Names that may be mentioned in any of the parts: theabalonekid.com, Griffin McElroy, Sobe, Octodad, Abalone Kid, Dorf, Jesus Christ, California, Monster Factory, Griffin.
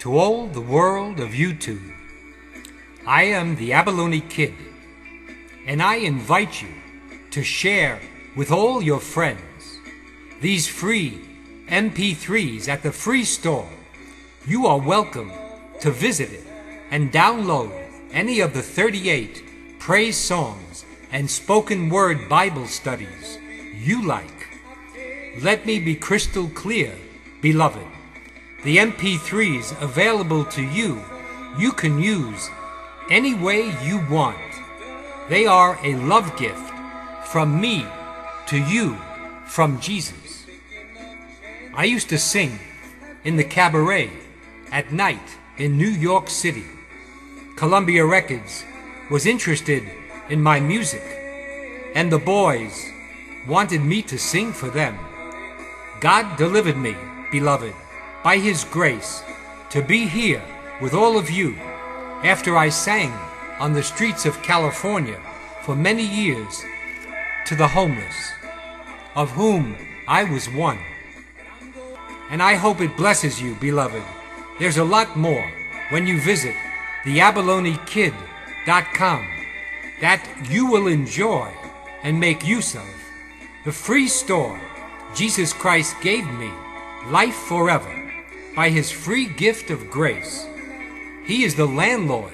to all the world of YouTube. I am the Abalone Kid, and I invite you to share with all your friends these free MP3s at the free store. You are welcome to visit it and download any of the 38 praise songs and spoken word Bible studies you like. Let me be crystal clear, beloved. The MP3s available to you, you can use any way you want. They are a love gift from me to you, from Jesus. I used to sing in the cabaret at night in New York City. Columbia Records was interested in my music, and the boys wanted me to sing for them. God delivered me, beloved, by His grace, to be here with all of you after I sang on the streets of California for many years to the homeless, of whom I was one. And I hope it blesses you, beloved. There's a lot more when you visit theabalonekid.com that you will enjoy and make use of. The free store Jesus Christ gave me life forever by His free gift of grace. He is the landlord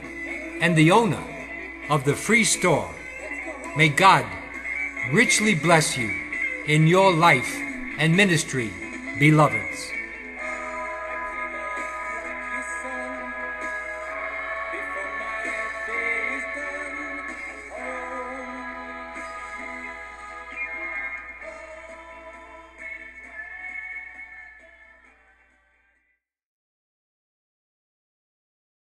and the owner of the free store. May God richly bless you in your life and ministry, beloveds.